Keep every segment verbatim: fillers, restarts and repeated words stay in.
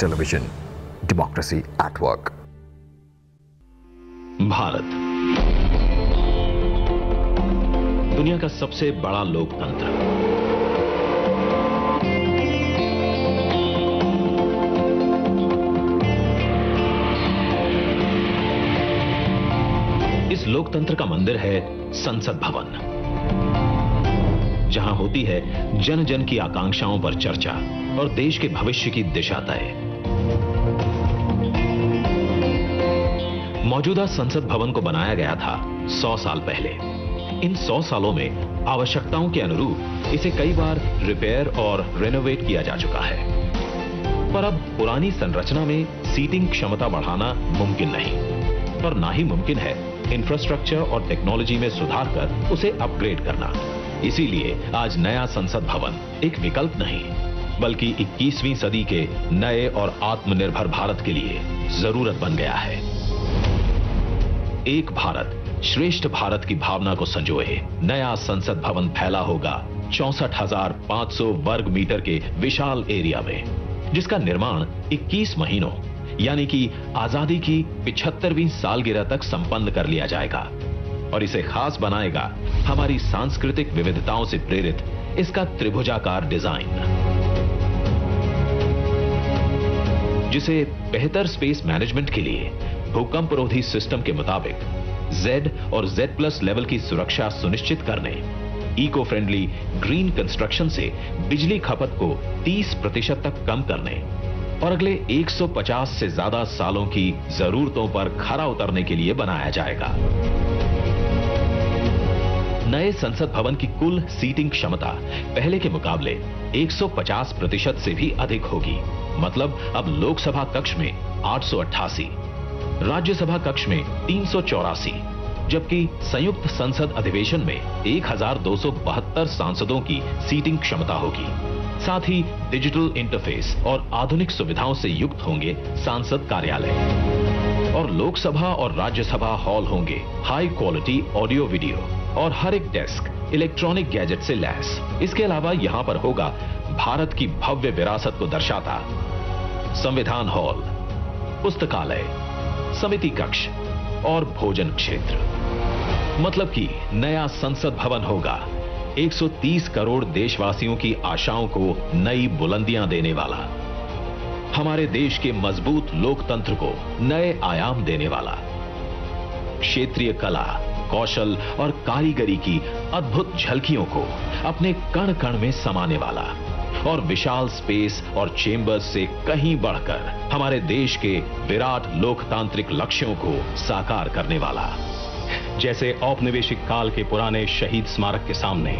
Television democracy at work. Bharat दुनिया का सबसे बड़ा लोकतंत्र, लोकतंत्र का मंदिर है संसद भवन, जहां होती है जन जन की आकांक्षाओं पर चर्चा और देश के भविष्य की दिशा तय। मौजूदा संसद भवन को बनाया गया था सौ साल पहले। इन सौ सालों में आवश्यकताओं के अनुरूप इसे कई बार रिपेयर और रेनोवेट किया जा चुका है, पर अब पुरानी संरचना में सीटिंग क्षमता बढ़ाना मुमकिन नहीं, पर ना ही मुमकिन है इंफ्रास्ट्रक्चर और टेक्नोलॉजी में सुधार कर उसे अपग्रेड करना। इसीलिए आज नया संसद भवन एक विकल्प नहीं बल्कि इक्कीसवीं सदी के नए और आत्मनिर्भर भारत के लिए जरूरत बन गया है। एक भारत श्रेष्ठ भारत की भावना को संजोए नया संसद भवन फैला होगा चौसठ हजार पांच सौ वर्ग मीटर के विशाल एरिया में, जिसका निर्माण इक्कीस महीनों यानी कि आजादी की पिछहत्तरवीं सालगिरह तक संपन्न कर लिया जाएगा। और इसे खास बनाएगा हमारी सांस्कृतिक विविधताओं से प्रेरित इसका त्रिभुजाकार डिजाइन, जिसे बेहतर स्पेस मैनेजमेंट के लिए भूकंप रोधी सिस्टम के मुताबिक Z और Z प्लस लेवल की सुरक्षा सुनिश्चित करने, इको फ्रेंडली ग्रीन कंस्ट्रक्शन से बिजली खपत को तीस प्रतिशत तक कम करने और अगले एक सौ पचास से ज्यादा सालों की जरूरतों पर खरा उतरने के लिए बनाया जाएगा। नए संसद भवन की कुल सीटिंग क्षमता पहले के मुकाबले एक सौ पचास प्रतिशत से भी अधिक होगी। मतलब अब लोकसभा कक्ष में आठ सौ अट्ठासी, राज्यसभा कक्ष में तीन सौ चौरासी, जबकि संयुक्त संसद अधिवेशन में एक हजार दो सौ बहत्तर सांसदों की सीटिंग क्षमता होगी। साथ ही डिजिटल इंटरफेस और आधुनिक सुविधाओं से युक्त होंगे सांसद कार्यालय, और लोकसभा और राज्यसभा हॉल होंगे हाई क्वालिटी ऑडियो वीडियो और हर एक डेस्क इलेक्ट्रॉनिक गैजेट से लैस। इसके अलावा यहां पर होगा भारत की भव्य विरासत को दर्शाता संविधान हॉल, पुस्तकालय, समिति कक्ष और भोजन क्षेत्र। मतलब कि नया संसद भवन होगा एक सौ तीस करोड़ देशवासियों की आशाओं को नई बुलंदियां देने वाला, हमारे देश के मजबूत लोकतंत्र को नए आयाम देने वाला, क्षेत्रीय कला, कौशल और कारीगरी की अद्भुत झलकियों को अपने कण कण में समाने वाला, और विशाल स्पेस और चेंबर्स से कहीं बढ़कर हमारे देश के विराट लोकतांत्रिक लक्ष्यों को साकार करने वाला। जैसे औपनिवेशिक काल के पुराने शहीद स्मारक के सामने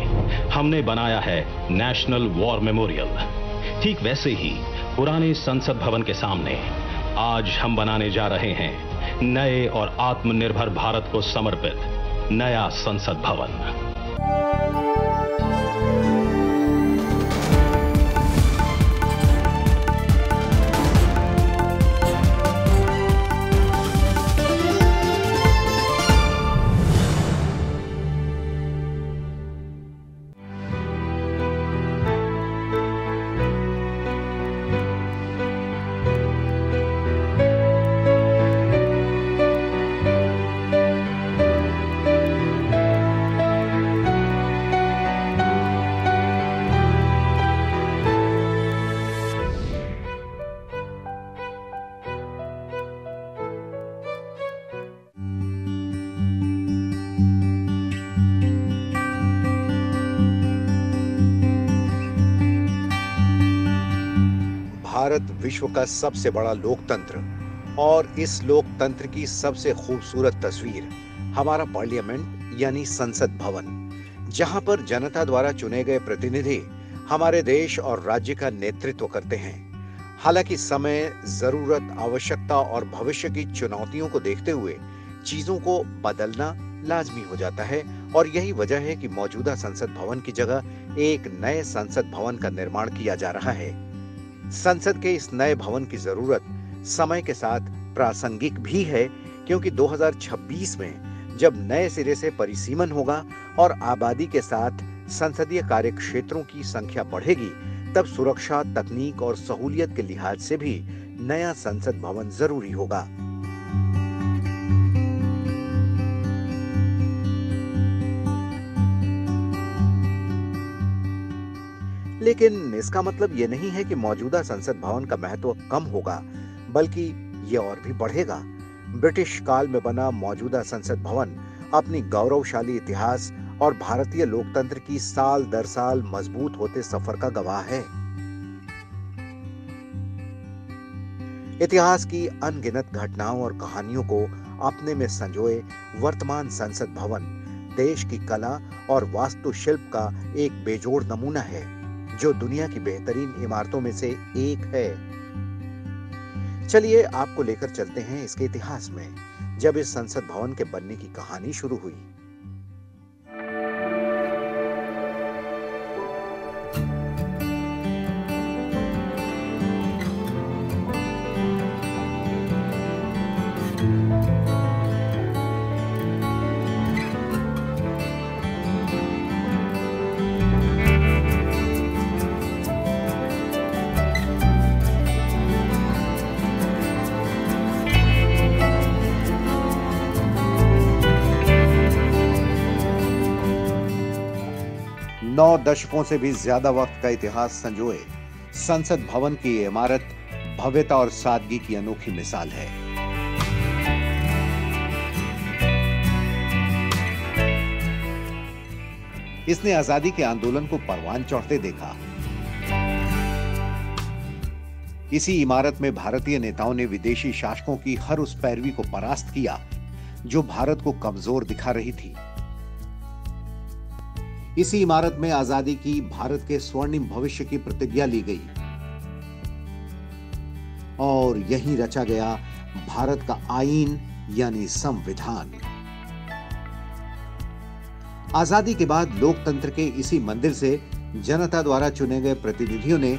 हमने बनाया है नेशनल वॉर मेमोरियल, ठीक वैसे ही पुराने संसद भवन के सामने आज हम बनाने जा रहे हैं नए और आत्मनिर्भर भारत को समर्पित नया संसद भवन। भारत विश्व का सबसे बड़ा लोकतंत्र और इस लोकतंत्र की सबसे खूबसूरत तस्वीर हमारा पार्लियामेंट यानी संसद भवन, जहां पर जनता द्वारा चुने गए प्रतिनिधि हमारे देश और राज्य का नेतृत्व करते हैं। हालांकि समय, जरूरत, आवश्यकता और भविष्य की चुनौतियों को देखते हुए चीजों को बदलना लाजमी हो जाता है, और यही वजह है कि मौजूदा संसद भवन की जगह एक नए संसद भवन का निर्माण किया जा रहा है। संसद के इस नए भवन की जरूरत समय के साथ प्रासंगिक भी है, क्योंकि दो हजार छब्बीस में जब नए सिरे से परिसीमन होगा और आबादी के साथ संसदीय कार्यक्षेत्रों की संख्या बढ़ेगी, तब सुरक्षा, तकनीक और सहूलियत के लिहाज से भी नया संसद भवन जरूरी होगा। लेकिन इसका मतलब यह नहीं है कि मौजूदा संसद भवन का महत्व कम होगा, बल्कि यह और भी बढ़ेगा। ब्रिटिश काल में बना मौजूदा संसद भवन अपनी गौरवशाली इतिहास और भारतीय लोकतंत्र की साल दर साल मजबूत होते सफर का गवाह है। इतिहास की अनगिनत घटनाओं और कहानियों को अपने में संजोए वर्तमान संसद भवन देश की कला और वास्तुशिल्प का एक बेजोड़ नमूना है, जो दुनिया की बेहतरीन इमारतों में से एक है। चलिए आपको लेकर चलते हैं इसके इतिहास में, जब इस संसद भवन के बनने की कहानी शुरू हुई। नौ दशकों से भी ज्यादा वक्त का इतिहास संजोए संसद भवन की ये इमारत भव्यता और सादगी की अनोखी मिसाल है। इसने आजादी के आंदोलन को परवान चढ़ते देखा। इसी इमारत में भारतीय नेताओं ने विदेशी शासकों की हर उस पैरवी को परास्त किया जो भारत को कमजोर दिखा रही थी। इसी इमारत में आजादी की, भारत के स्वर्णिम भविष्य की प्रतिज्ञा ली गई और यहीं रचा गया भारत का आईन यानी संविधान। आजादी के बाद लोकतंत्र के इसी मंदिर से जनता द्वारा चुने गए प्रतिनिधियों ने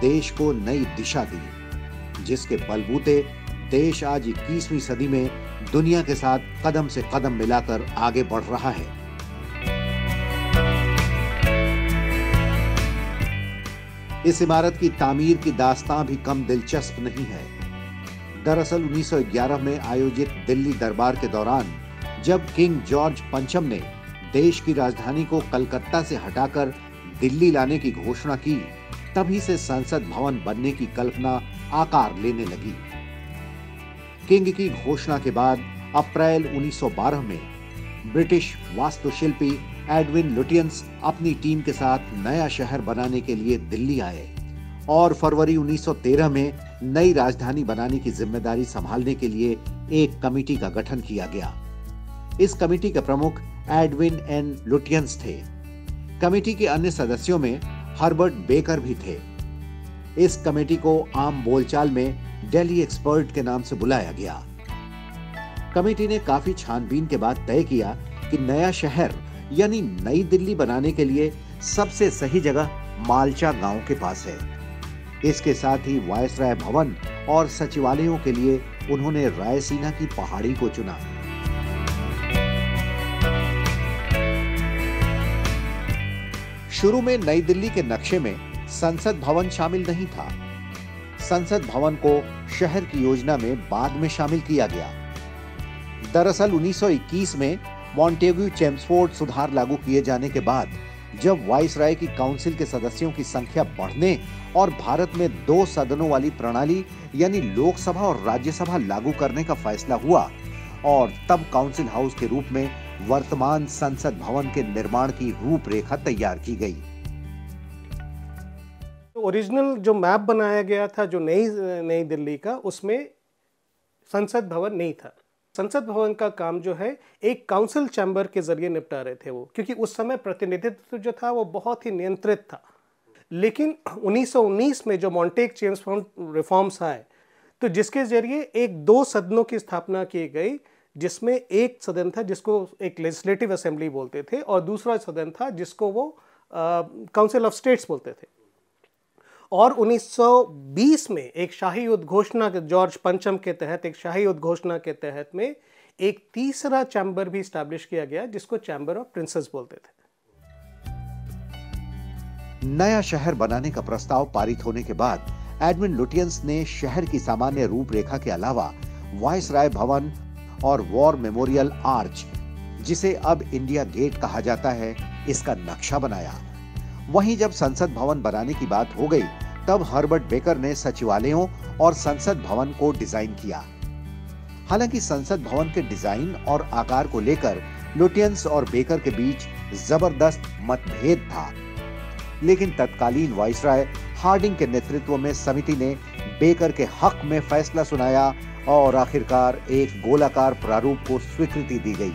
देश को नई दिशा दी, जिसके बलबूते देश आज इक्कीसवीं सदी में दुनिया के साथ कदम से कदम मिलाकर आगे बढ़ रहा है। इस इमारत की तामीर की दास्तां भी कम दिलचस्प नहीं है। दरअसल उन्नीस सौ ग्यारह में आयोजित दिल्ली दरबार के दौरान जब किंग जॉर्ज पंचम ने देश की राजधानी को कलकत्ता से हटाकर दिल्ली लाने की घोषणा की, तभी से संसद भवन बनने की कल्पना आकार लेने लगी। किंग की घोषणा के बाद अप्रैल उन्नीस सौ बारह में ब्रिटिश वास्तुशिल्पी एडविन लुटियंस अपनी टीम के साथ नया शहर बनाने के लिए दिल्ली आए और फरवरी उन्नीस सौ तेरह में नई राजधानी बनाने की जिम्मेदारी संभालने के लिए एक कमेटी का गठन किया गया। इस कमेटी के प्रमुख एडविन एन लुटियंस थे। कमेटी के अन्य सदस्यों में हर्बर्ट बेकर भी थे। इस कमेटी को आम बोलचाल में दिल्ली एक्सपर्ट के नाम से बुलाया गया। कमेटी ने काफी छानबीन के बाद तय किया कि नया शहर यानी नई दिल्ली बनाने के लिए सबसे सही जगह मालचा गांव के पास है। इसके साथ ही वायसराय भवन और सचिवालयों के लिए उन्होंने रायसीना की पहाड़ी को चुना। शुरू में नई दिल्ली के नक्शे में संसद भवन शामिल नहीं था। संसद भवन को शहर की योजना में बाद में शामिल किया गया। दरअसल उन्नीस सौ इक्कीस में मॉन्टेग्यू चेम्सफोर्ड सुधार लागू किए जाने के बाद जब वाइसराय की काउंसिल के सदस्यों की संख्या बढ़ने और भारत में दो सदनों वाली प्रणाली यानी लोकसभा और राज्यसभा लागू करने का फैसला हुआ और तब काउंसिल हाउस के रूप में वर्तमान संसद भवन के निर्माण की रूपरेखा तैयार की गई। ओरिजिनल जो मैप बनाया गया था जो नई नई दिल्ली का, उसमें संसद भवन नहीं था। संसद भवन का काम जो है एक काउंसिल चैम्बर के जरिए निपटा रहे थे वो, क्योंकि उस समय प्रतिनिधित्व जो था वो बहुत ही नियंत्रित था। लेकिन उन्नीस सौ उन्नीस में जो मॉन्टेग चेम्सफोर्ड रिफॉर्म्स आए तो जिसके जरिए एक दो सदनों की स्थापना की गई, जिसमें एक सदन था जिसको एक लेजिस्लेटिव असेंबली बोलते थे और दूसरा सदन था जिसको वो काउंसिल ऑफ स्टेट्स बोलते थे। और उन्नीस सौ बीस में एक शाही उद्घोषणा जॉर्ज पंचम के तहत एक शाही उद्घोषणा के तहत में एक तीसरा चैम्बर भी स्टैब्लिश किया गया जिसको चैम्बर ऑफ प्रिंसेस बोलते थे। नया शहर बनाने का प्रस्ताव पारित होने के बाद एडमिन लुटियंस ने शहर की सामान्य रूपरेखा के अलावा वायसराय भवन और वॉर मेमोरियल आर्च, जिसे अब इंडिया गेट कहा जाता है, इसका नक्शा बनाया। वहीं जब संसद भवन बनाने की बात हो गई, तब हर्बर्ट बेकर ने सचिवालयों और संसद भवन को डिजाइन किया। हालांकि संसद भवन के डिजाइन और आकार को लेकर लुटियंस और बेकर के बीच जबरदस्त मतभेद था, लेकिन तत्कालीन वाइसराय हार्डिंग के नेतृत्व में समिति ने बेकर के हक में फैसला सुनाया और आखिरकार एक गोलाकार प्रारूप को स्वीकृति दी गई।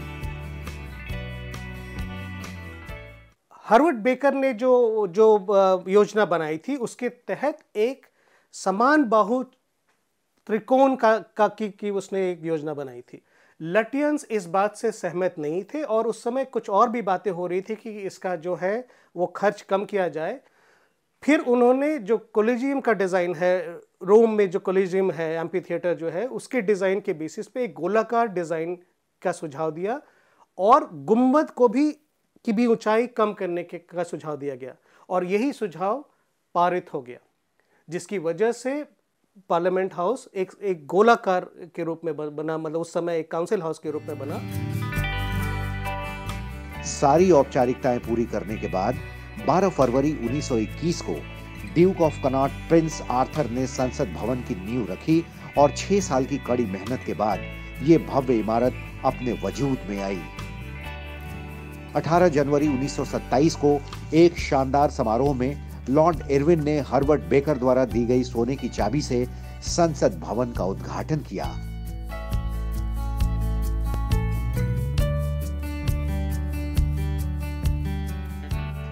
हर्बर्ट बेकर ने जो जो योजना बनाई थी, उसके तहत एक समान बाहु त्रिकोण का, का की, की उसने एक योजना बनाई थी। लुटियंस इस बात से सहमत नहीं थे और उस समय कुछ और भी बातें हो रही थी कि इसका जो है वो खर्च कम किया जाए। फिर उन्होंने जो कोलिजियम का डिज़ाइन है, रोम में जो कोलिजियम है, एम्फीथिएटर जो है, उसके डिज़ाइन के बेसिस पे एक गोलाकार डिज़ाइन का सुझाव दिया और गुम्बद को भी की भी ऊंचाई कम करने के का सुझाव दिया गया और यही सुझाव पारित हो गया, जिसकी वजह से पार्लियामेंट हाउस एक एक गोलाकार के रूप में बना, मतलब उस समय एक काउंसिल हाउस के रूप में बना। सारी औपचारिकताएं पूरी करने के बाद बारह फरवरी उन्नीस सौ इक्कीस को Duke of Connaught Prince Arthur ने संसद भवन की नींव रखी और छह साल की कड़ी मेहनत के बाद ये भव्य इमारत अपने वजूद में आई। अठारह जनवरी उन्नीस सौ सत्ताईस को एक शानदार समारोह में लॉर्ड इरविन ने हर्बर्ट बेकर द्वारा दी गई सोने की चाबी से संसद भवन का उद्घाटन किया।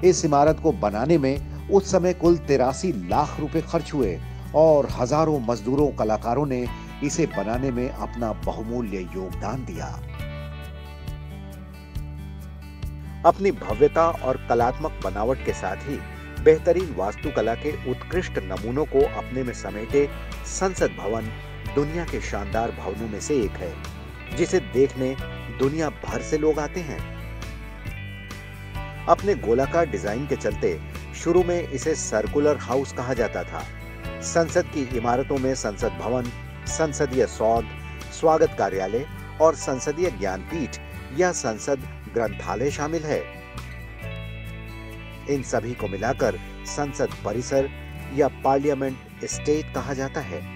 इस इमारत को बनाने में उस समय कुल तिरासी लाख रुपए खर्च हुए और हजारों मजदूरों कलाकारों ने इसे बनाने में अपना बहुमूल्य योगदान दिया। अपनी भव्यता और कलात्मक बनावट के साथ ही बेहतरीन वास्तुकला के उत्कृष्ट नमूनों को अपने में समेटे संसद भवन दुनिया के शानदार भवनों में से एक है, जिसे देखने दुनिया भर से लोग आते हैं। अपने गोलाकार डिजाइन के चलते शुरू में इसे सर्कुलर हाउस कहा जाता था। संसद की इमारतों में संसद भवन, संसदीय सौध, स्वागत कार्यालय और संसदीय ज्ञानपीठ या संसद ग्रंथालय शामिल है। इन सभी को मिलाकर संसद परिसर या पार्लियामेंट स्टेट कहा जाता है।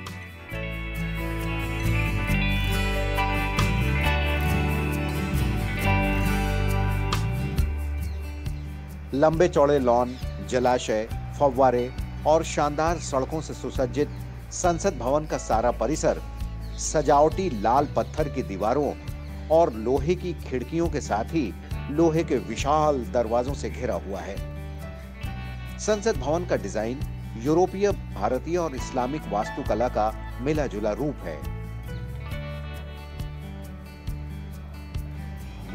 लंबे चौड़े लॉन, जलाशय, फव्वारे और शानदार सड़कों से सुसज्जित संसद भवन का सारा परिसर सजावटी लाल पत्थर की दीवारों और लोहे की खिड़कियों के साथ ही लोहे के विशाल दरवाजों से घिरा हुआ है। संसद भवन का डिजाइन यूरोपीय, भारतीय और इस्लामिक वास्तुकला का मिला जुला रूप है।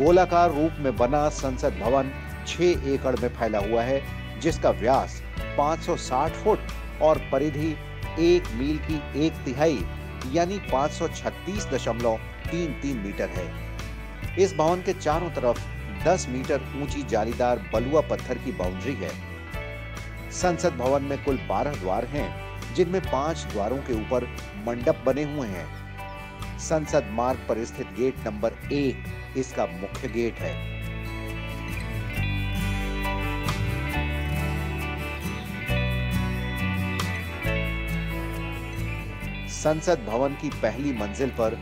गोलाकार रूप में बना संसद भवन छह एकड़ में फैला हुआ है, जिसका व्यास पाँच सौ साठ फुट और परिधि एक मील की एक तिहाई यानी पाँच सौ छत्तीस दशमलव तीन तीन मीटर है। इस भवन के चारों तरफ दस मीटर ऊंची जालीदार बलुआ पत्थर की बाउंड्री है। संसद भवन में कुल बारह द्वार हैं, जिनमें पांच द्वारों के ऊपर मंडप बने हुए हैं। संसद मार्ग पर स्थित गेट नंबर एक इसका मुख्य गेट है। संसद भवन की पहली मंजिल पर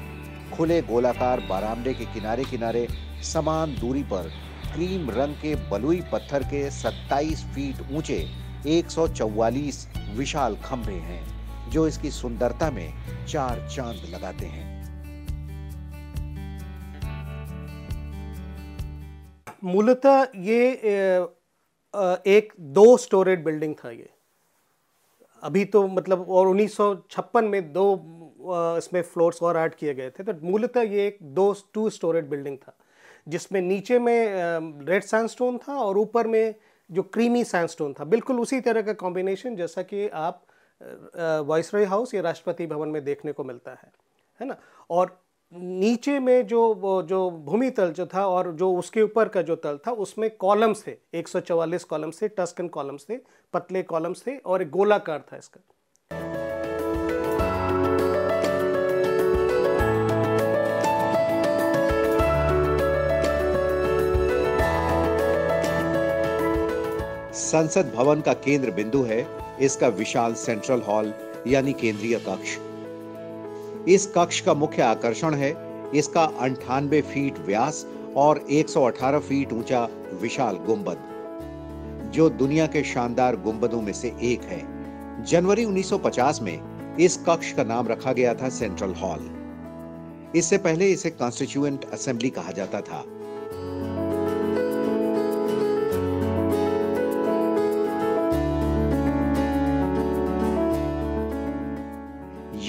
खुले गोलाकार बारामदे के किनारे किनारे समान दूरी पर क्रीम रंग के बलुई पत्थर के सत्ताईस फीट ऊंचे एक सौ चौवालीस विशाल खंभे हैं, जो इसकी सुंदरता में चार चांद लगाते हैं। मूलतः ये एक दो स्टोरेड बिल्डिंग था। ये अभी तो मतलब और उन्नीस सौ छप्पन में दो इसमें फ्लोर्स और ऐड किए गए थे, तो मूलतः ये एक दो टू स्टोरेड बिल्डिंग था, जिसमें नीचे में रेड सैंडस्टोन था और ऊपर में जो क्रीमी सैंडस्टोन था। बिल्कुल उसी तरह का कॉम्बिनेशन जैसा कि आप वाइसराय हाउस या राष्ट्रपति भवन में देखने को मिलता है, है ना। और नीचे में जो जो भूमि तल जो था और जो उसके ऊपर का जो तल था, उसमें कॉलम्स थे, एक सौ चौवालीस कॉलम्स थे, टस्कन कॉलम्स थे, पतले कॉलम्स थे और एक गोलाकार था इसका। संसद भवन का केंद्र बिंदु है इसका विशाल सेंट्रल हॉल यानी केंद्रीय कक्ष। इस कक्ष का मुख्य आकर्षण है इसका अंठानवे फीट व्यास और एक सौ अठारह फीट ऊंचा विशाल गुंबद, जो दुनिया के शानदार गुंबदों में से एक है। जनवरी उन्नीस सौ पचास में इस कक्ष का नाम रखा गया था सेंट्रल हॉल। इससे पहले इसे कॉन्स्टिट्यूएंट असेंबली कहा जाता था।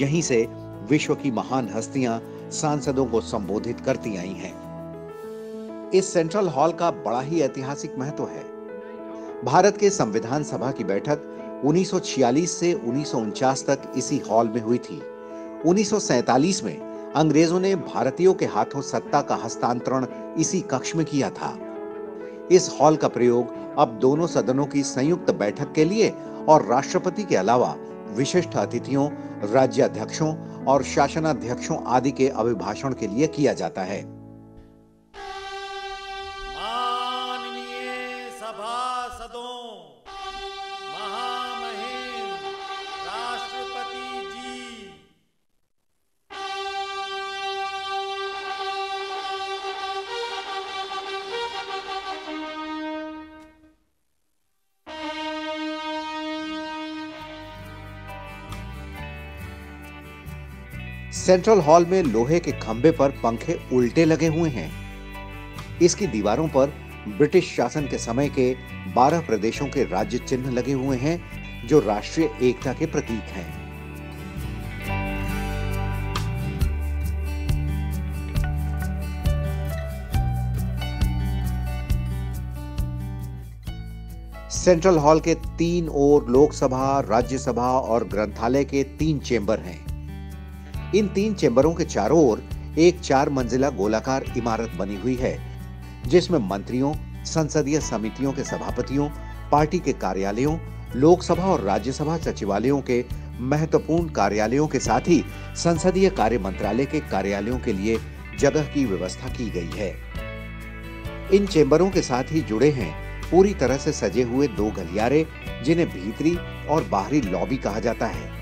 यहीं से विश्व की महान हस्तियां सांसदों को संबोधित करती आई हैं। इस सेंट्रल हॉल का बड़ा ही ऐतिहासिक महत्व है। भारत के संविधान सभा की बैठक उन्नीस सौ छियालीस से उन्नीस सौ उनचास तक इसी हॉल में हुई थी। उन्नीस सौ सैंतालीस में अंग्रेजों ने भारतीयों के हाथों सत्ता का हस्तांतरण इसी कक्ष में किया था। इस हॉल का प्रयोग अब दोनों सदनों की संयुक्त बैठक के लिए और राष्ट्रपति के अलावा विशिष्ट अतिथियों, राज्याध्यक्षों और शासनाध्यक्षों आदि के अभिभाषण के लिए किया जाता है। माननीय सभासदों, महामहिम राष्ट्रपति जी, सेंट्रल हॉल में लोहे के खंभे पर पंखे उल्टे लगे हुए हैं। इसकी दीवारों पर ब्रिटिश शासन के समय के बारह प्रदेशों के राज्य चिन्ह लगे हुए हैं, जो राष्ट्रीय एकता के प्रतीक हैं। सेंट्रल हॉल के तीन ओर लोकसभा, राज्यसभा और ग्रंथालय के तीन चेंबर हैं। इन तीन चेंबरों के चारों ओर एक चार मंजिला गोलाकार इमारत बनी हुई है, जिसमें मंत्रियों, संसदीय समितियों के सभापतियों, पार्टी के कार्यालयों, लोकसभा और राज्यसभा सचिवालयों के महत्वपूर्ण कार्यालयों के साथ ही संसदीय कार्य मंत्रालय के कार्यालयों के लिए जगह की व्यवस्था की गई है। इन चेंबरों के साथ ही जुड़े हैं पूरी तरह से सजे हुए दो गलियारे, जिन्हें भीतरी और बाहरी लॉबी कहा जाता है।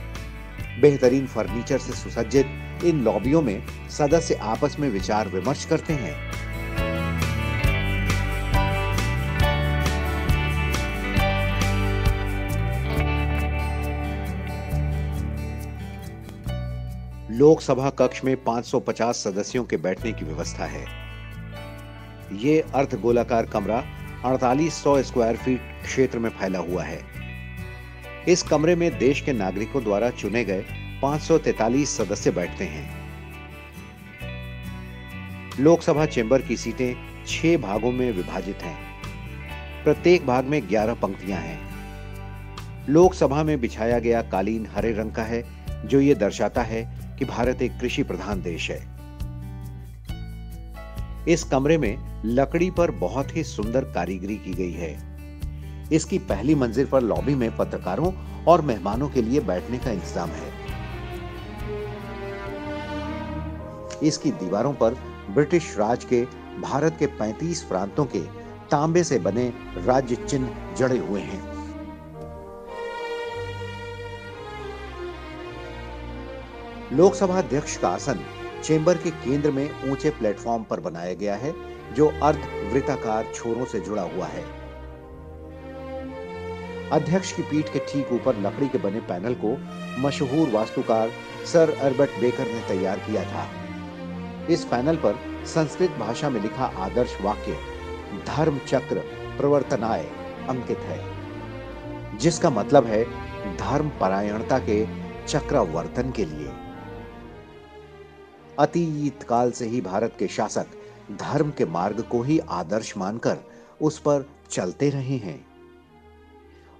बेहतरीन फर्नीचर से सुसज्जित इन लॉबियों में सदस्य आपस में विचार विमर्श करते हैं। लोकसभा कक्ष में पाँच सौ पचास सदस्यों के बैठने की व्यवस्था है। ये अर्ध गोलाकार कमरा अड़तालीस सौ स्क्वायर फीट क्षेत्र में फैला हुआ है। इस कमरे में देश के नागरिकों द्वारा चुने गए पाँच सौ तैंतालीस सदस्य बैठते हैं। लोकसभा चेंबर की सीटें छह भागों में विभाजित हैं। प्रत्येक भाग में ग्यारह पंक्तियां हैं। लोकसभा में बिछाया गया कालीन हरे रंग का है, जो ये दर्शाता है कि भारत एक कृषि प्रधान देश है। इस कमरे में लकड़ी पर बहुत ही सुंदर कारीगरी की गई है। इसकी पहली मंजिल पर लॉबी में पत्रकारों और मेहमानों के लिए बैठने का इंतजाम है। इसकी दीवारों पर ब्रिटिश राज के भारत के पैंतीस प्रांतों के तांबे से बने राज्य चिन्ह जड़े हुए हैं। लोकसभा अध्यक्ष का आसन चेंबर के केंद्र में ऊंचे प्लेटफॉर्म पर बनाया गया है, जो अर्धवृत्ताकार छोरों से जुड़ा हुआ है। अध्यक्ष की पीठ के ठीक ऊपर लकड़ी के बने पैनल को मशहूर वास्तुकार सर अल्बर्ट बेकर ने तैयार किया था। इस पैनल पर संस्कृत भाषा में लिखा आदर्श वाक्य धर्म चक्र प्रवर्तनाय अंकित है, जिसका मतलब है धर्म परायणता के चक्रवर्तन के लिए। अतीत काल से ही भारत के शासक धर्म के मार्ग को ही आदर्श मानकर उस पर चलते रहे हैं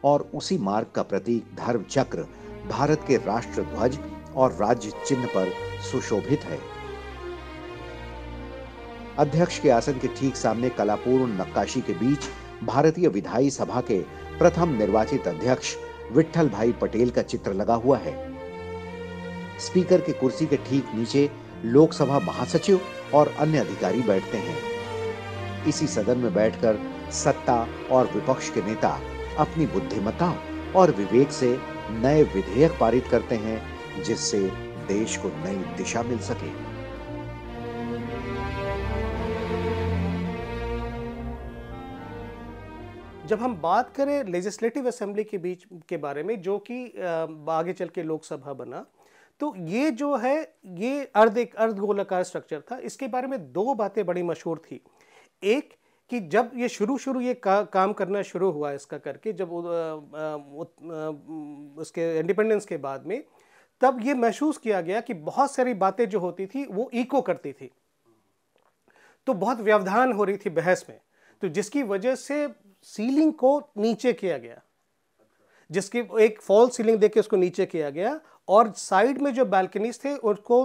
और उसी मार्ग का प्रतीक धर्म चक्र भारत के राष्ट्र ध्वज और राज्य चिन्ह पर सुशोभित है। अध्यक्ष के आसन के ठीक सामने कलापूर्ण नक्काशी के बीच भारतीय विधायी सभा के प्रथम निर्वाचित अध्यक्ष विट्ठल भाई पटेल का चित्र लगा हुआ है। स्पीकर के कुर्सी के ठीक नीचे लोकसभा महासचिव और अन्य अधिकारी बैठते हैं। इसी सदन में बैठकर सत्ता और विपक्ष के नेता अपनी बुद्धिमत्ता और विवेक से नए विधेयक पारित करते हैं जिससे देश को नई दिशा मिल सके। जब हम बात करें लेजिस्लेटिव असेंबली के बीच के बारे में जो कि आगे चल के लोकसभा बना, तो ये जो है ये अर्ध एक अर्ध गोलाकार स्ट्रक्चर था। इसके बारे में दो बातें बड़ी मशहूर थी। एक कि जब ये शुरू शुरू ये का, काम करना शुरू हुआ इसका करके जब आ, आ, उसके इंडिपेंडेंस के बाद में, तब ये महसूस किया गया कि बहुत सारी बातें जो होती थी वो इको करती थी, तो बहुत व्यवधान हो रही थी बहस में, तो जिसकी वजह से सीलिंग को नीचे किया गया, जिसकी एक फॉल्स सीलिंग देके उसको नीचे किया गया और साइड में जो बालकनीज थे उनको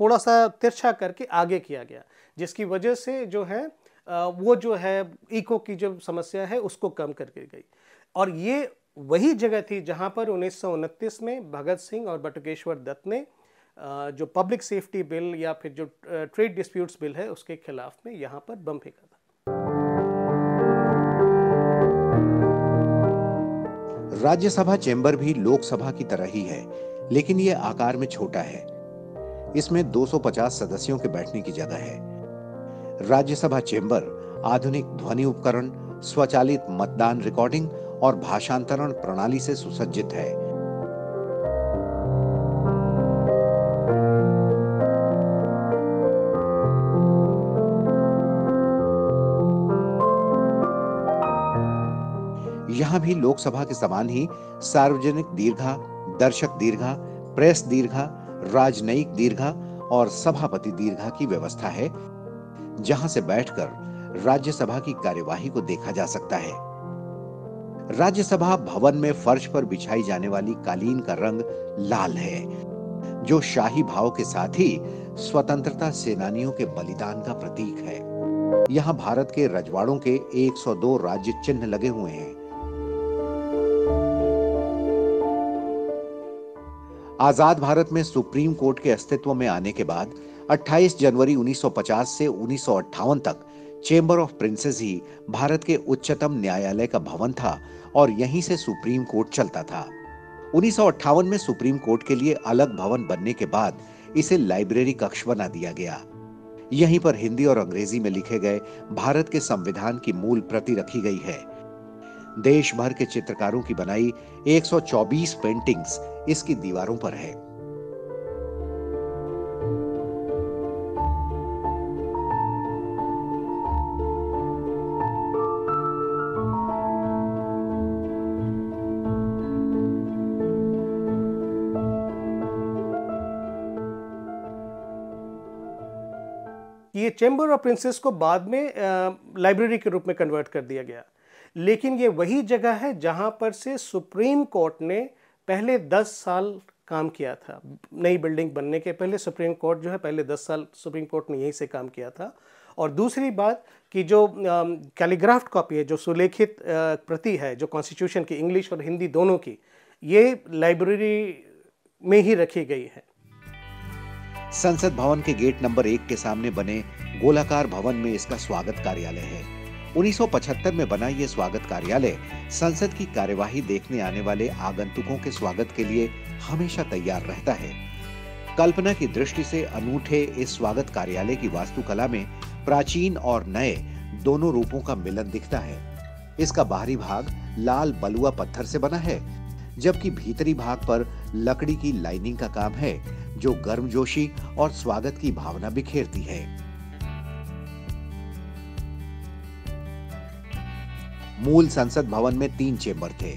थोड़ा सा तिरछा करके आगे किया गया, जिसकी वजह से जो है वो जो है इको की जो समस्या है उसको कम करके गई। और ये वही जगह थी जहां पर उन्नीस सौ उनतीस में भगत सिंह और बटुकेश्वर दत्त ने जो पब्लिक सेफ्टी बिल या फिर जो ट्रेड डिस्प्यूट्स बिल है उसके खिलाफ में यहाँ पर बम फेंका था। राज्यसभा चैम्बर भी लोकसभा की तरह ही है, लेकिन ये आकार में छोटा है। इसमें दो सौ पचास सदस्यों के बैठने की जगह है। राज्यसभा चैम्बर आधुनिक ध्वनि उपकरण, स्वचालित मतदान रिकॉर्डिंग और भाषांतरण प्रणाली से सुसज्जित है। यहाँ भी लोकसभा के समान ही सार्वजनिक दीर्घा, दर्शक दीर्घा, प्रेस दीर्घा, राजनयिक दीर्घा और सभापति दीर्घा की व्यवस्था है, जहां से बैठकर राज्यसभा की कार्यवाही को देखा जा सकता है। राज्यसभा भवन में फर्श पर बिछाई जाने वाली कालीन का रंग लाल है, जो शाही भाव के साथ ही स्वतंत्रता सेनानियों के बलिदान का प्रतीक है। यहाँ भारत के रजवाड़ों के एक सौ दो राज्य चिन्ह लगे हुए हैं। आजाद भारत में सुप्रीम कोर्ट के अस्तित्व में आने के बाद अट्ठाईस जनवरी उन्नीस सौ पचास से उन्नीस सौ अट्ठावन तक चेंबर ऑफ प्रिंसेस ही भारत के उच्चतम न्यायालय का भवन था और यहीं से सुप्रीम कोर्ट चलता था। उन्नीस सौ अट्ठावन में सुप्रीम कोर्ट के लिए अलग भवन बनने के बाद इसे लाइब्रेरी कक्ष बना दिया गया। यहीं पर हिंदी और अंग्रेजी में लिखे गए भारत के संविधान की मूल प्रति रखी गई है। देश भर के चित्रकारों की बनाई एक सौ चौबीस पेंटिंग्स इसकी दीवारों पर है। ये चैम्बर ऑफ प्रिंसेस को बाद में लाइब्रेरी के रूप में कन्वर्ट कर दिया गया, लेकिन ये वही जगह है जहां पर से सुप्रीम कोर्ट ने पहले दस साल काम किया था। नई बिल्डिंग बनने के पहले सुप्रीम कोर्ट जो है पहले दस साल सुप्रीम कोर्ट ने यहीं से काम किया था। और दूसरी बात कि जो कैलीग्राफ्ट कॉपी है, जो सुलेखित प्रति है जो कॉन्स्टिट्यूशन की इंग्लिश और हिंदी दोनों की, ये लाइब्रेरी में ही रखी गई है। संसद भवन के गेट नंबर एक के सामने बने गोलाकार भवन में इसका स्वागत कार्यालय है। उन्नीस सौ पचहत्तर में बना यह स्वागत कार्यालय संसद की कार्यवाही देखने आने वाले आगंतुकों के स्वागत के लिए हमेशा तैयार रहता है। कल्पना की दृष्टि से अनूठे इस स्वागत कार्यालय की वास्तुकला में प्राचीन और नए दोनों रूपों का मिलन दिखता है। इसका बाहरी भाग लाल बलुआ पत्थर से बना है, जबकि भीतरी भाग पर लकड़ी की लाइनिंग का काम है, जो गर्मजोशी और स्वागत की भावना बिखेरती है। मूल संसद भवन में तीन चेंबर थे,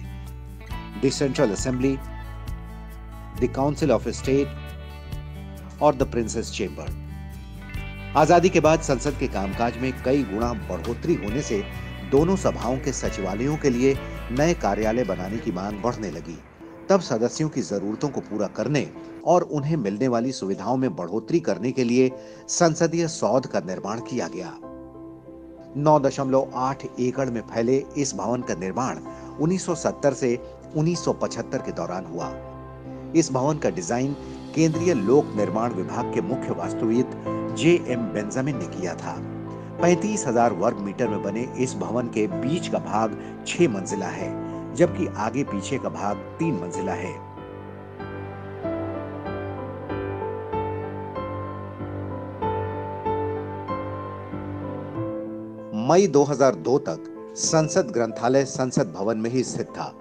the central assembly, the council of state और द प्रिंसेस चेंबर। आजादी के बाद संसद के कामकाज में कई गुना बढ़ोतरी होने से दोनों सभाओं के सचिवालयों के लिए नए कार्यालय बनाने की मांग बढ़ने लगी। तब सदस्यों की जरूरतों को पूरा करने और उन्हें मिलने वाली सुविधाओं में बढ़ोतरी करने के लिए संसदीय सौध का निर्माण किया गया। नौ दशमलव आठ एकड़ में फैले इस भवन का निर्माण उन्नीस सौ सत्तर से उन्नीस सौ पचहत्तर के दौरान हुआ। इस भवन का डिजाइन केंद्रीय लोक निर्माण विभाग के मुख्य वास्तुविद जे एम बेंजामिन ने किया था। पैंतीस हजार वर्ग मीटर में बने इस भवन के बीच का भाग छह मंजिला है, जबकि आगे पीछे का भाग तीन मंजिला है। मई दो हज़ार दो तक संसद ग्रंथालय संसद भवन में ही स्थित था,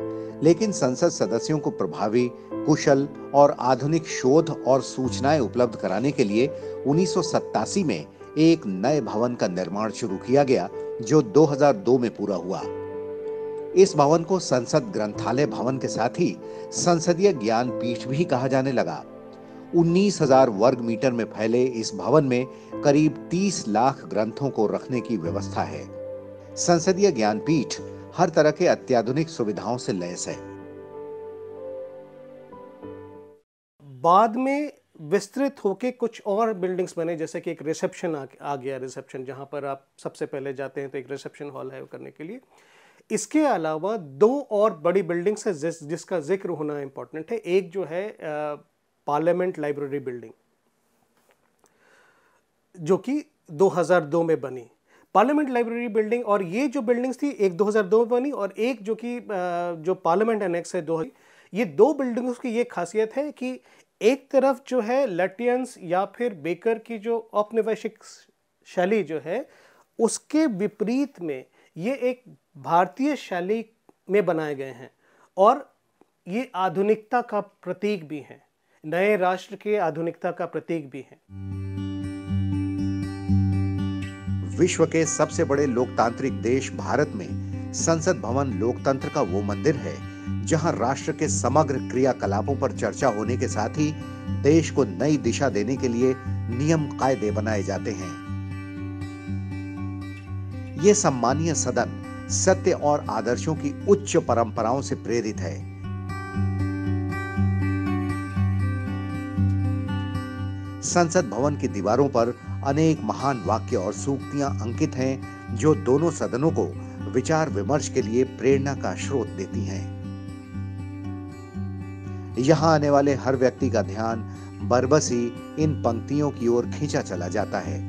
लेकिन संसद सदस्यों को प्रभावी, कुशल और आधुनिक शोध और सूचनाएं उपलब्ध कराने के लिए उन्नीस सौ सत्तासी में एक नए भवन का निर्माण शुरू किया गया, जो दो हज़ार दो में पूरा हुआ। इस भवन को संसद ग्रंथालय भवन के साथ ही संसदीय ज्ञान पीठ भी कहा जाने लगा। उन्नीस हज़ार वर्ग मीटर में फैले इस भवन में करीब तीस लाख ग्रंथों को रखने की व्यवस्था है। संसदीय ज्ञान पीठ हर तरह के अत्याधुनिक सुविधाओं से लैस है। बाद में विस्तृत होके कुछ और बिल्डिंग्स बने, जैसे कि एक रिसेप्शन आ, आ गया रिसेप्शन जहां पर आप सबसे पहले जाते हैं तो एक रिसेप्शन हॉल है वो करने के लिए। इसके अलावा दो और बड़ी बिल्डिंग्स है जिस, जिसका जिक्र होना इम्पोर्टेंट है। एक जो है आ, पार्लियामेंट लाइब्रेरी बिल्डिंग जो कि दो हज़ार दो में बनी। पार्लियामेंट लाइब्रेरी बिल्डिंग और ये जो बिल्डिंग्स थी, एक दो हज़ार दो में बनी और एक जो कि जो पार्लियामेंट एनेक्स है दो, ये दो बिल्डिंग्स की ये खासियत है कि एक तरफ जो है लटियंस या फिर बेकर की जो औपनिवेशिक शैली जो है उसके विपरीत में ये एक भारतीय शैली में बनाए गए हैं और ये आधुनिकता का प्रतीक भी हैं, नए राष्ट्र के आधुनिकता का प्रतीक भी हैं। विश्व के सबसे बड़े लोकतांत्रिक देश भारत में संसद भवन लोकतंत्र का वो मंदिर है जहां राष्ट्र के समग्र क्रियाकलापों पर चर्चा होने के साथ ही देश को नई दिशा देने के लिए नियम कायदे बनाए जाते हैं। ये सम्मानीय सदन सत्य और आदर्शों की उच्च परंपराओं से प्रेरित है। संसद भवन की दीवारों पर अनेक महान वाक्य और सूक्तियां अंकित हैं, जो दोनों सदनों को विचार विमर्श के लिए प्रेरणा का स्रोत देती हैं। यहाँ आने वाले हर व्यक्ति का ध्यान बरबसी इन पंक्तियों की ओर खींचा चला जाता है।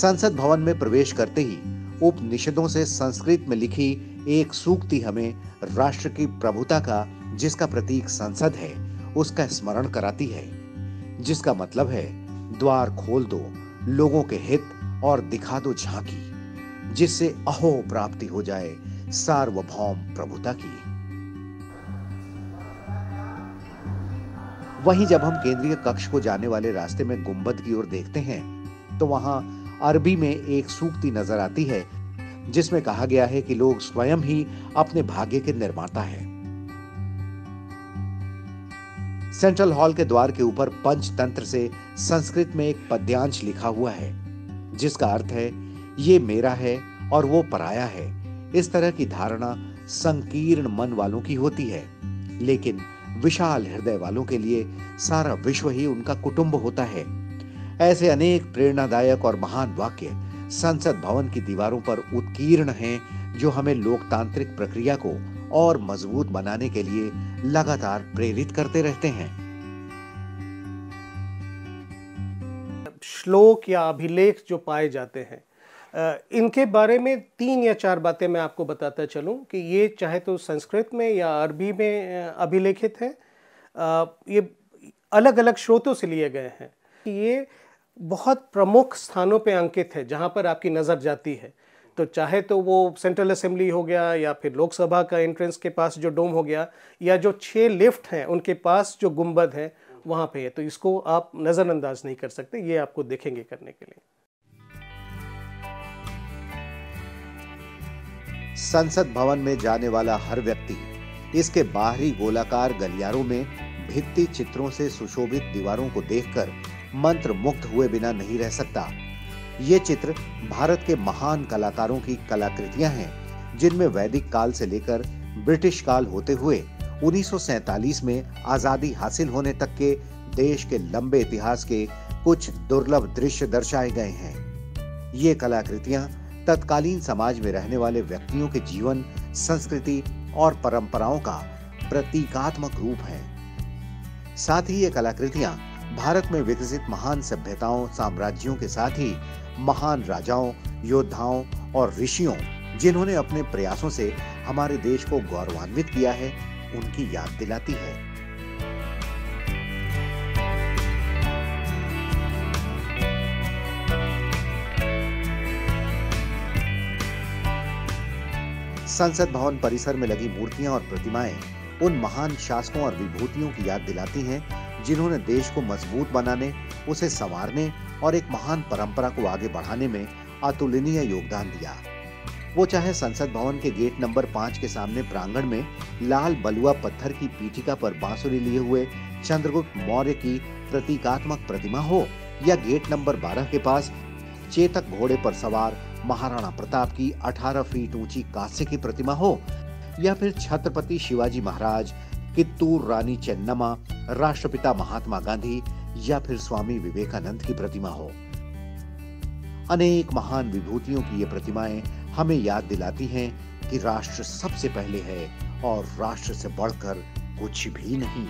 संसद भवन में प्रवेश करते ही उपनिषदों से संस्कृत में लिखी एक सूक्ति हमें राष्ट्र की प्रभुता का, जिसका प्रतीक संसद है, उसका स्मरण कराती है, जिसका मतलब है द्वार खोल दो लोगों के हित और दिखा दो झांकी, जिससे अहो प्राप्ति हो जाए सार्वभौम प्रभुता की। वहीं जब हम केंद्रीय कक्ष को जाने वाले रास्ते में गुंबद की ओर देखते हैं तो वहां अरबी में एक सूक्ति नजर आती है जिसमें कहा गया है कि लोग स्वयं ही अपने भाग्य के निर्माता है। सेंट्रल हॉल के द्वार के ऊपर पंचतंत्र से संस्कृत में एक पद्यांश लिखा हुआ है जिसका अर्थ है ये मेरा है और वो पराया है। इस तरह की धारणा संकीर्ण मन वालों की होती है, लेकिन विशाल हृदय वालों के लिए सारा विश्व ही उनका कुटुंब होता है। ऐसे अनेक प्रेरणादायक और महान वाक्य संसद भवन की दीवारों पर उत्कीर्ण हैं, जो हमें लोकतांत्रिक प्रक्रिया को और मजबूत बनाने के लिए लगातार प्रेरित करते रहते हैं। श्लोक या अभिलेख जो पाए जाते हैं, इनके बारे में तीन या चार बातें मैं आपको बताता चलूं कि ये चाहे तो संस्कृत में या अरबी में अभिलेखित हैं। ये अलग अलग स्रोतों से लिए गए हैं। ये बहुत प्रमुख स्थानों पे अंकित है जहाँ पर आपकी नज़र जाती है, तो चाहे तो वो सेंट्रल असेंबली हो गया या फिर लोकसभा का एंट्रेंस के पास जो डोम हो गया या जो छः लिफ्ट हैं उनके पास जो गुंबद है वहाँ पे है, तो इसको आप नज़रअंदाज नहीं कर सकते। ये आपको देखेंगे करने के लिए। संसद भवन में जाने वाला हर व्यक्ति इसके बाहरी गोलाकार गलियारों में भित्ति चित्रों से सुशोभित दीवारों को देखकर मंत्र मुक्त हुए बिना नहीं रह सकता। ये चित्र भारत के महान कलाकारों की कलाकृतियां हैं जिनमें वैदिक काल से लेकर ब्रिटिश काल होते हुए उन्नीस सौ सैंतालीस में आजादी हासिल होने तक के देश के लंबे इतिहास के कुछ दुर्लभ दृश्य दर्शाए गए हैं। ये कलाकृतियां तत्कालीन समाज में रहने वाले व्यक्तियों के जीवन, संस्कृति और परंपराओं का प्रतीकात्मक रूप है। साथ ही ये कलाकृतियां भारत में विकसित महान सभ्यताओं, साम्राज्यों के साथ ही महान राजाओं, योद्धाओं और ऋषियों जिन्होंने अपने प्रयासों से हमारे देश को गौरवान्वित किया है, उनकी याद दिलाती है। संसद भवन परिसर में लगी मूर्तियां और प्रतिमाएं उन महान शासकों और विभूतियों की याद दिलाती हैं जिन्होंने देश को मजबूत बनाने, उसे संवारने और एक महान परंपरा को आगे बढ़ाने में अतुलनीय योगदान दिया। वो चाहे संसद भवन के गेट नंबर पाँच के सामने प्रांगण में लाल बलुआ पत्थर की पीठिका पर बांसुरी लिए हुए चंद्रगुप्त मौर्य की प्रतीकात्मक प्रतिमा हो या गेट नंबर बारह के पास चेतक घोड़े पर सवार महाराणा प्रताप की अठारह फीट ऊंची कांस्य की प्रतिमा हो या फिर छत्रपति शिवाजी महाराज, कित्तूर रानी चेन्नम्मा, राष्ट्रपिता महात्मा गांधी या फिर स्वामी विवेकानंद की प्रतिमा हो, अनेक महान विभूतियों की ये प्रतिमाएं हमें याद दिलाती हैं कि राष्ट्र सबसे पहले है और राष्ट्र से बढ़कर कुछ भी नहीं।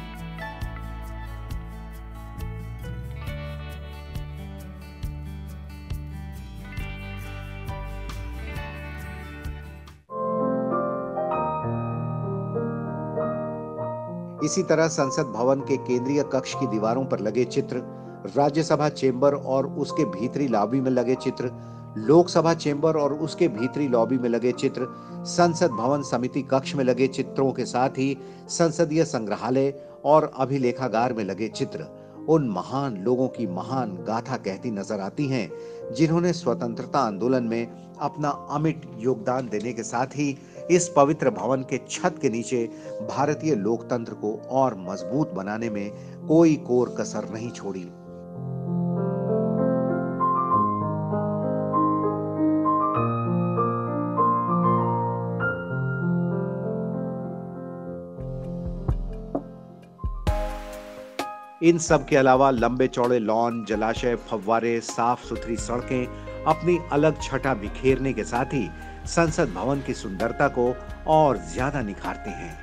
इसी तरह संसद भवन के केंद्रीय कक्ष की दीवारों पर लगे चित्र, राज्यसभा चेंबर और उसके भीतरी लॉबी में लगे चित्र, लोकसभा चेंबर और उसके भीतरी लॉबी में लगे चित्र, संसद भवन समिति कक्ष में लगे चित्रों के साथ ही संसदीय संग्रहालय और अभिलेखागार में लगे चित्र उन महान लोगों की महान गाथा कहती नजर आती हैं जिन्होंने स्वतंत्रता आंदोलन में अपना अमिट योगदान देने के साथ ही इस पवित्र भवन के छत के नीचे भारतीय लोकतंत्र को और मजबूत बनाने में कोई कोर कसर नहीं छोड़ी। इन सब के अलावा लंबे चौड़े लॉन, जलाशय, फव्वारे, साफ सुथरी सड़कें अपनी अलग छटा बिखेरने के साथ ही संसद भवन की सुंदरता को और ज्यादा निखारते हैं।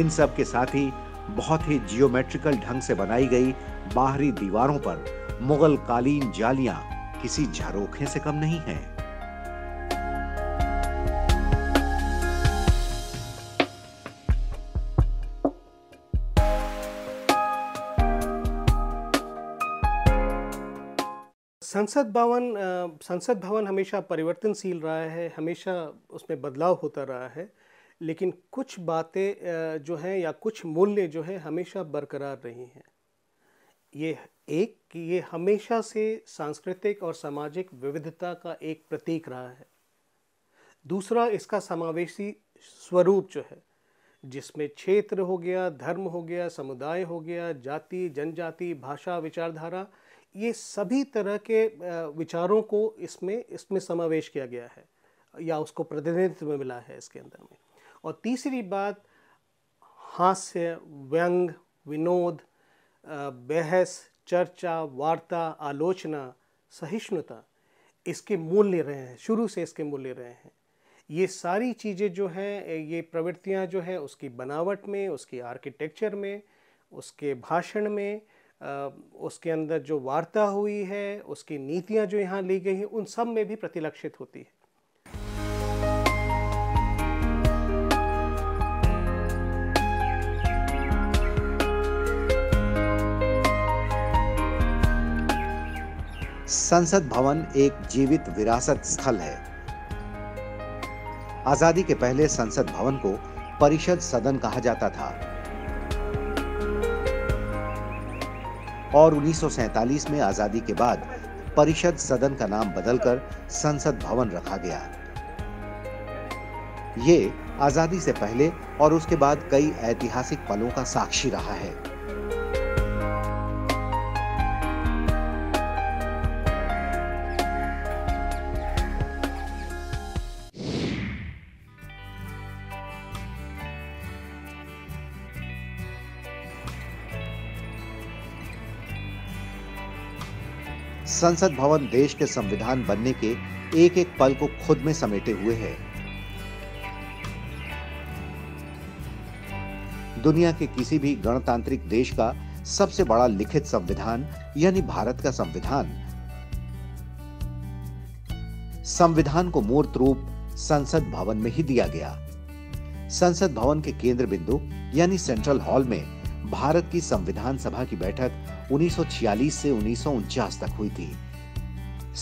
इन सब के साथ ही बहुत ही जियोमेट्रिकल ढंग से बनाई गई बाहरी दीवारों पर मुगल कालीन जालियां किसी झरोखे से कम नहीं हैं। संसद भवन संसद भवन हमेशा परिवर्तनशील रहा है, हमेशा उसमें बदलाव होता रहा है, लेकिन कुछ बातें जो हैं या कुछ मूल्य जो हैं हमेशा बरकरार रही हैं। ये एक कि ये हमेशा से सांस्कृतिक और सामाजिक विविधता का एक प्रतीक रहा है। दूसरा, इसका समावेशी स्वरूप जो है, जिसमें क्षेत्र हो गया, धर्म हो गया, समुदाय हो गया, जाति, जनजाति, भाषा, विचारधारा, ये सभी तरह के विचारों को इसमें इसमें समावेश किया गया है या उसको प्रतिनिधित्व मिला है इसके अंदर में। और तीसरी बात, हास्य, व्यंग, विनोद, बहस, चर्चा, वार्ता, आलोचना, सहिष्णुता, इसके मूल्य रहे हैं, शुरू से इसके मूल्य रहे हैं। ये सारी चीज़ें जो हैं, ये प्रवृत्तियां जो हैं, उसकी बनावट में, उसकी आर्किटेक्चर में, उसके भाषण में, उसके अंदर जो वार्ता हुई है, उसकी नीतियां जो यहाँ ली गई हैं, उन सब में भी प्रतिलक्षित होती है। संसद भवन एक जीवित विरासत स्थल है। आजादी के पहले संसद भवन को परिषद सदन कहा जाता था और उन्नीस सौ सैंतालीस में आजादी के बाद परिषद सदन का नाम बदलकर संसद भवन रखा गया। ये आजादी से पहले और उसके बाद कई ऐतिहासिक पलों का साक्षी रहा है। संसद भवन देश के संविधान बनने के एक एक पल को खुद में समेटे हुए है। दुनिया के किसी भी गणतांत्रिक देश का सबसे बड़ा लिखित संविधान यानी भारत का संविधान संविधान को मूर्त रूप संसद भवन में ही दिया गया। संसद भवन के केंद्र बिंदु यानी सेंट्रल हॉल में भारत की संविधान सभा की बैठक उन्नीस सौ छियालीस से उन्नीस सौ उनचास तक हुई थी।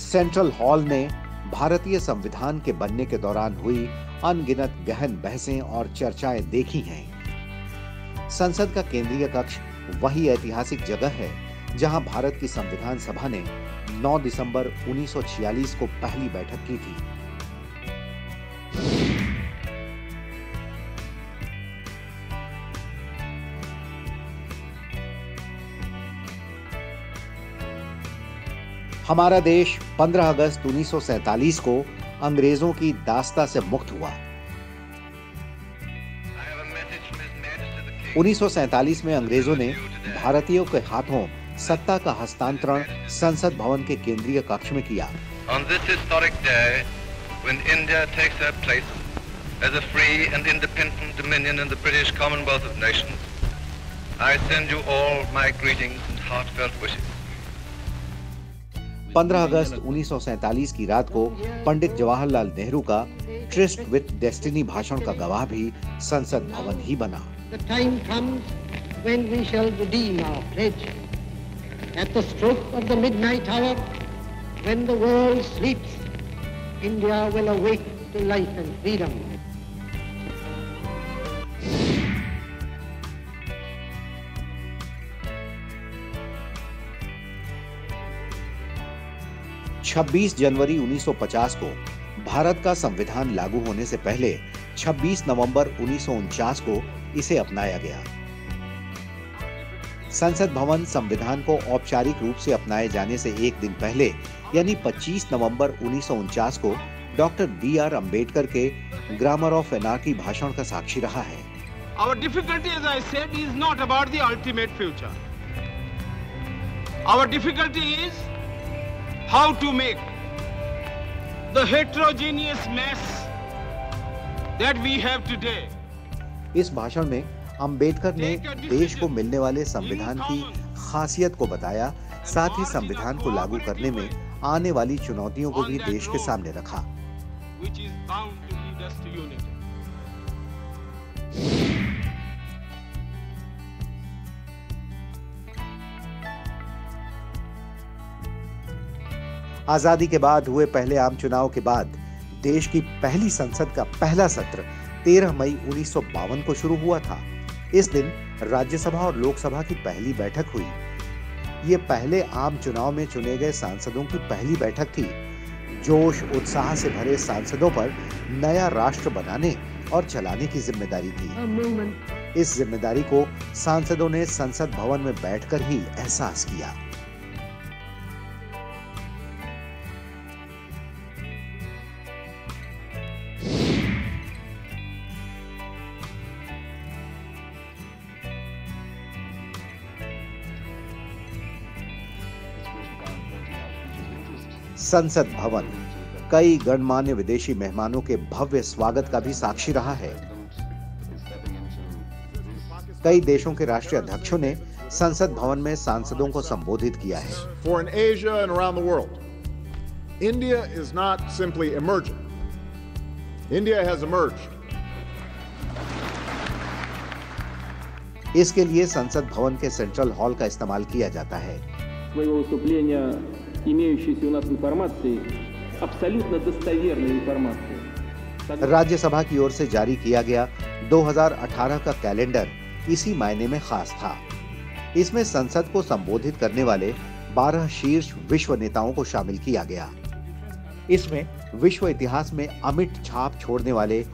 सेंट्रल हॉल ने भारतीय संविधान के बनने के दौरान हुई अनगिनत गहन बहसें और चर्चाएं देखी हैं। संसद का केंद्रीय कक्ष वही ऐतिहासिक जगह है जहां भारत की संविधान सभा ने नौ दिसंबर उन्नीस सौ छियालीस को पहली बैठक की थी। हमारा देश पंद्रह अगस्त उन्नीस सौ सैंतालीस को अंग्रेजों की दास्ता से मुक्त हुआ। उन्नीस सौ सैंतालीस में अंग्रेजों ने भारतीयों के हाथों सत्ता का हस्तांतरण संसद भवन के केंद्रीय कक्ष में किया। On this historic day, when India takes her place as a free and independent dominion in the British Commonwealth of Nations, I send you all my greetings and heartfelt wishes. पंद्रह अगस्त उन्नीस सौ सैंतालीस की रात को पंडित जवाहरलाल नेहरू का ट्रिस्ट विद डेस्टिनी भाषण का गवाह भी संसद भवन ही बना। The time comes when we shall redeem our pledge. At the stroke of the midnight hour, when the world sleeps, India will awake to life and freedom. छब्बीस जनवरी उन्नीस सौ पचास को भारत का संविधान लागू होने से पहले छब्बीस नवंबर उन्नीस सौ उनचास को इसे अपनाया गया। संसद भवन संविधान को औपचारिक रूप से अपनाए जाने से एक दिन पहले यानी पच्चीस नवंबर उन्नीस सौ उनचास को डॉक्टर बी आर अम्बेडकर के ग्रामर ऑफ एनार्की भाषण का साक्षी रहा है। Our difficulty, as I said, is not about the ultimate future. Our difficulty is how to make the heterogeneous mess that we have today. इस भाषण में अंबेडकर ने देश को मिलने वाले संविधान की खासियत को बताया, साथ ही संविधान को लागू करने में आने वाली चुनौतियों को भी देश के सामने रखा। आजादी के बाद हुए पहले आम चुनाव के बाद देश की पहली संसद का पहला सत्र तेरह मई उन्नीस सौ बावन को शुरू हुआ था। इस दिन राज्यसभा और लोकसभा की पहली बैठक हुई। ये पहले आम चुनाव में चुने गए सांसदों की पहली बैठक थी। जोश उत्साह से भरे सांसदों पर नया राष्ट्र बनाने और चलाने की जिम्मेदारी थी। इस जिम्मेदारी को सांसदों ने संसद भवन में बैठकर ही एहसास किया। संसद भवन कई गणमान्य विदेशी मेहमानों के भव्य स्वागत का भी साक्षी रहा है। कई देशों के राष्ट्रीय अध्यक्षों ने संसद भवन में सांसदों को संबोधित किया है। For in Asia and around the world, India is not simply emerging. India has emerged. इसके लिए संसद भवन के सेंट्रल हॉल का इस्तेमाल किया जाता है। имеющейся у нас информации, абсолютно достоверной информации। राज्यसभा की ओर से जारी किया गया दो हज़ार अठारह का कैलेंडर इसी मायने में खास था। इसमें संसद को संबोधित करने वाले बारह शीर्ष विश्व नेताओं को शामिल किया गया। इसमें विश्व इतिहास में अमिट छाप छोड़ने वाले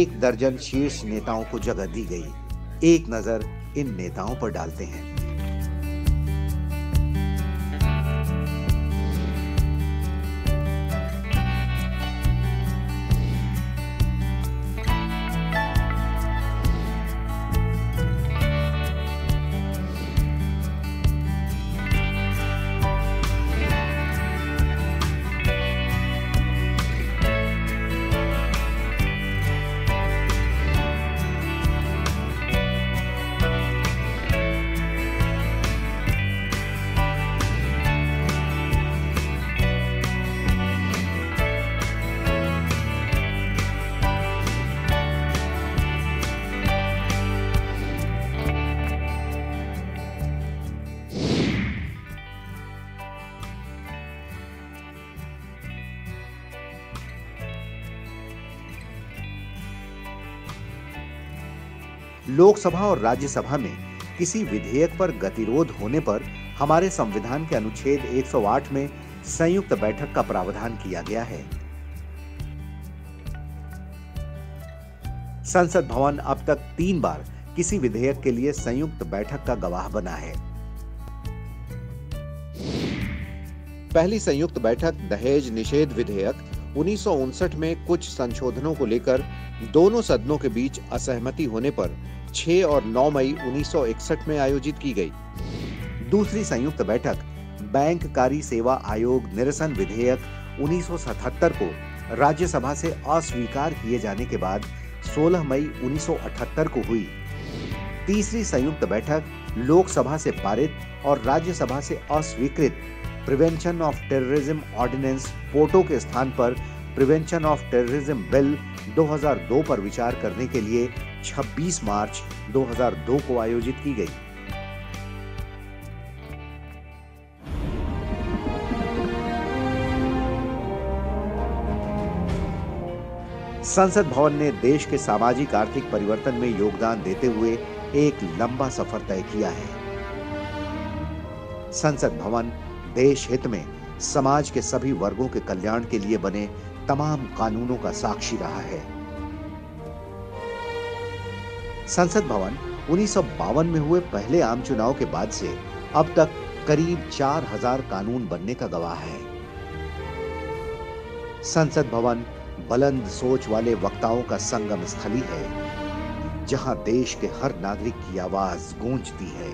एक दर्जन शीर्ष नेताओं को जगह दी गई। एक नजर इन नेताओं पर डालते हैं। लोकसभा और राज्यसभा में किसी विधेयक पर गतिरोध होने पर हमारे संविधान के अनुच्छेद एक सौ आठ में संयुक्त बैठक का प्रावधान किया गया है। संसद भवन अब तक तीन बार किसी विधेयक के लिए संयुक्त बैठक का गवाह बना है। पहली संयुक्त बैठक दहेज निषेध विधेयक उन्नीस सौ उनसठ में कुछ संशोधनों को लेकर दोनों सदनों के बीच असहमति होने पर छह और नौ मई उन्नीस सौ इकसठ में आयोजित की गई। दूसरी संयुक्त बैठक बैंककारी सेवा आयोग निरसन विधेयक उन्नीस सौ सतहत्तर को राज्यसभा से अस्वीकार किए जाने के बाद सोलह मई उन्नीस सौ अठहत्तर को हुई। तीसरी संयुक्त बैठक लोकसभा से पारित और राज्यसभा से अस्वीकृत prevention of terrorism ordinance POTO के स्थान पर प्रिवेंशन ऑफ टेररिज्म बिल दो हज़ार दो पर विचार करने के लिए छब्बीस मार्च दो हज़ार दो को आयोजित की गई। संसद भवन ने देश के सामाजिक आर्थिक परिवर्तन में योगदान देते हुए एक लंबा सफर तय किया है। संसद भवन देश हित में समाज के सभी वर्गों के कल्याण के लिए बने तमाम कानूनों का साक्षी रहा है। संसद भवन उन्नीस सौ बावन में हुए पहले आम चुनाव के बाद से अब तक करीब चार हज़ार कानून बनने का गवाह है। संसद भवन बुलंद सोच वाले वक्ताओं का संगम स्थली है, जहां देश के हर नागरिक की आवाज गूंजती है।